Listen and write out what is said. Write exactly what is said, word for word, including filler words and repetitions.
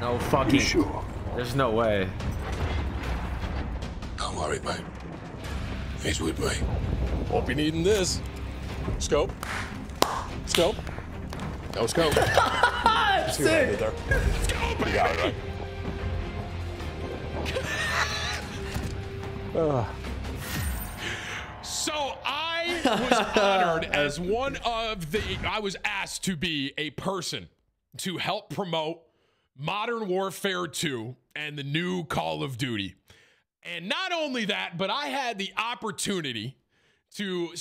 No fucking. You sure? There's no way. Don't worry, babe. He's with me. Won't be needing this. Scope. Scope. No scope. That's it. There. You got it, right? uh. So I was honored as one of the. I was asked to be a person to help promote Modern Warfare two and the new Call of Duty. And not only that, but I had the opportunity to